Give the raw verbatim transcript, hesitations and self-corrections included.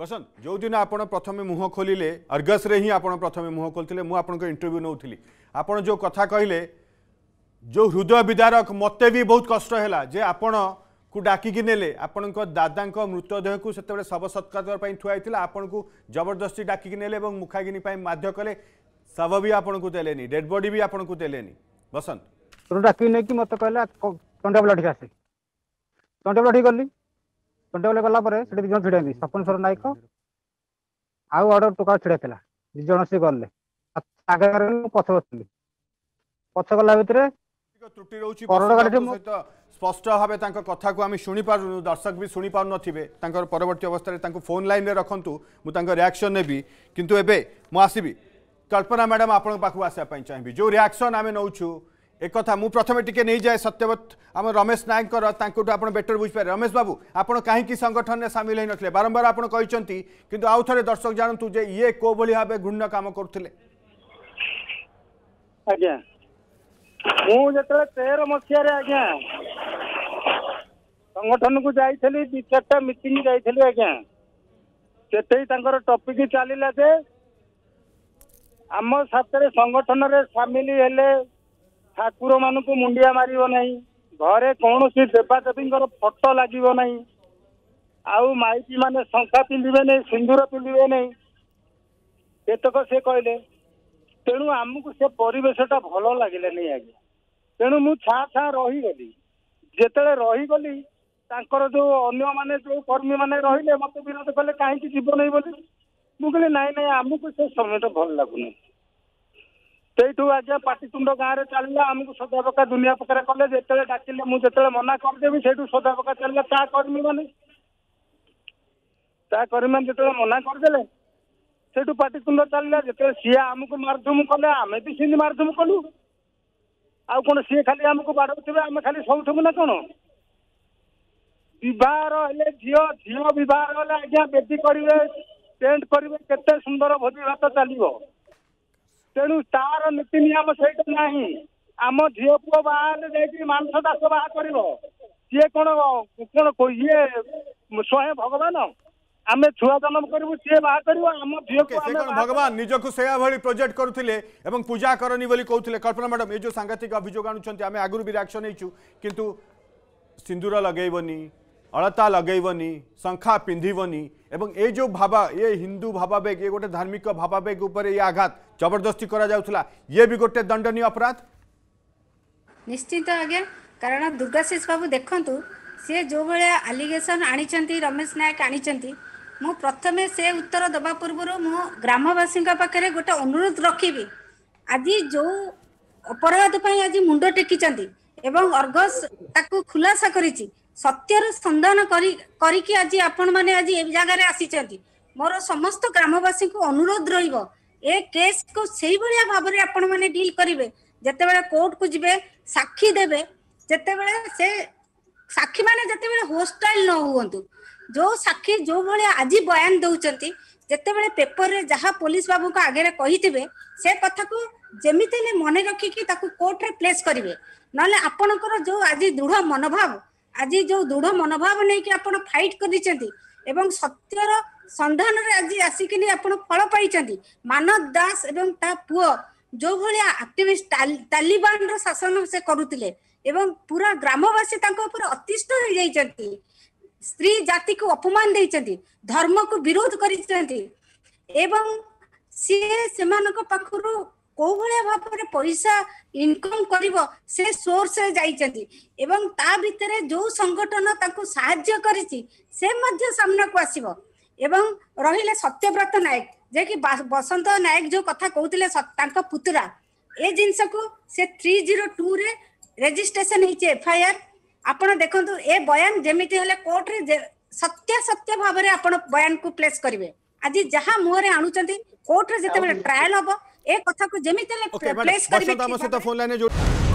बसंत जो दिन आप प्रथम मुह खोलिले अर्गस रे ही आप प्रथम मुह खोलते मुझे इंटरव्यू नौली आपड़ जो कथा कहले जो हृदय विदारक मते भी बहुत कष्ट हैला जे आपण को डाकिकी नेले आपण को दादा मृतदेह को से शव सत्कार थुआई आपण को जबरदस्ती डाकिकी नेले मुखागिनी बाध्य कले शव भी आपण को देलेनी डेड बॉडी भी आपण को देलेनी। बसंत डाकिकी ने कि मत कहला चंडाबला ठीक आसी चंडाबला ठीक गली चंडाबला गला पर से दिजन छिड़ाई सपनसर नायक आउ ऑर्डर टोका छिड़ाइला दिजन से गले आगर पछो बसली पछ गला भितर त्रुटि रोची सहित स्पष्ट भाव कथा को आम शुणी पार्न दर्शक भी शुणी पार नथिबे परवर्ती अवस्था फोन लाइन में रखंतु मुझे रिएक्शन नेबी किंतु एबे मु आसीबी कल्पना मैडम आपण पाखु आसापाई चाहिए जो रिएक्शन आम नौचु एक कथा मु प्रथमे टिके नहीं जाए सत्यवत आम रमेश नायकर आपड़ बेटर बुझिपारे रमेश बाबू आपड़ कहीं संगठन में सामिल होन बारंबार आपड़ कहते कि आउ थे दर्शक जानतु जे ये को भली भाव घृण्य काम करुले। आज्ञा मु जतले तेरह मसीह रे आज्ञा संगठन को जाइली दि चार मीटिंग जाइली आज्ञा से टपिक चलला जे आम साथ संगठन रे सामिल हेले ठाकुर मान को मुंडिया मारिबो नहीं घरे कौन सी देवादेवी फोटो लागिबो नहीं आउ माइकी माने शंखा पिंधे नहीं सिंदूर पिंधे नहीं केतक से कहले तेणु आमको से परेशटा भल लगे नहीं आज तेणु मु छा छा रहीगली जिते रहीगली जो अन्न मैंने जो कर्मी मैंने रे मत विरोध कले कहीं जीव नहीं बोली मुझे नाई नाई आमको से समय भल लगुना से आज पाटितुंड गाँव चलला आमको सदा पका दुनिया पकड़ा कले जिते डाकिले मुझे मना करदेवी से सदा पका चलला ता कर्मी मैंने ता कर्मी मैंने जो मना करदे सेठू पाटितुंड चलला जिते सी आमको मारधूम कले आम भी सी मारधूम कलु आउ कौन सी खाली आमको बाढ़े आम खाली सबुठबू ना कौन बहर हेले झी झी बहर हेले आज्ञा बेदी करेंगे टेन्ट करेंगे केते सुंदर भोजी भात चलो तेणु तार नीति नियम से आम झी पुओ बाहर जाकि मानस दास बाहा कर सी कौन कौन ये स्वयं भगवान आमे छुआ जन्म करू सी बाहा करू हम झियो को आमे भगवान निज को सेया भली प्रोजेक्ट करूथिले एवं पूजा करनी बोली कहूथिले। कल्पना मैडम ये जो सांगतिक अभियोग आनुछंती आमे आगुर भी रिएक्शन हेचु किंतु सिंदूर लगेबनी अलता लगेबनी शंखा पिंधिबनी एवं ए जो भाबा ये हिंदू भावाबेग ये गोटे धार्मिक भावाबेग ऊपर ये आघात जबरदस्ती करा जाउथला ये भी गोटे दंडनीय अपराध निश्चित आज्ञा कारण दुर्गाशीष बाबू देखंतु से जो भाया एलिगेशन आनिछंती रमेश नायक आनिछंती मु प्रथमे से उत्तर दबा पूर्व मु ग्रामवासी पाखे गोटे अनुरोध रखी आज जो अपराध आज मुंड टेकी एवं अर्गस ताकू खुलासा करिछि सत्यर संधान करी करिकि आज आपण माने आज ए जगह आसी मोर समस्त ग्रामवासी को अनुरोध रहिबो ए केस को सही भलिया भाव रे आपण माने डील करिवे जते बेले कोर्ट को जिवे साक्षी देबे जते बेले से साक्षी माने जते बेले होस्टाइल न होवंतु जो साक्षी जो भाया आज बयान दौरान जिते बड़े पेपर रे जहाँ पुलिस बाबू को आगे कही से कथा को जमीते मन रखिकी कोर्ट रे प्लेस करेंगे ना आपणकर जो आज दृढ़ मनोभाव आज जो दृढ़ मनोभाव नहीं कि आप फाइट कर सत्यर संधान आज आसिक फल पाई मानव दास एवं ता पुओ जो भाया एक्टिविस्ट तालिबान रो शासन से करुले एवं पूरा ग्रामवासी अतिष्ठ हो जाती स्त्री जाति को अपमान देइचंती धर्म को विरोध करिसंती एवं से समान को पाखरु को भले भाबरे पैसा इनकम करिवो से सोर्स जाइचंती एवं ता भितरे जो संगठन ताको सहायता करिसि से मध्य सामना को आसीबो एवं रहिले सत्यव्रत नायक जे कि बसंत नायक जो कथा कहउतिले तांका पुतरा ए जिंस को से तीन सौ दो रे रजिस्ट्रेशन हिचे एफआईआर आपण देखंतु ए बयान जेमिति हेले कोर्ट रे सत्य सत्य भाव रे आपण बयान को प्लेस करिवे आज जहा मोरे आनुचंती कोर्ट रे जते ट्रायल होबो ए कथा को जेमिति हेले प्लेस करिवे।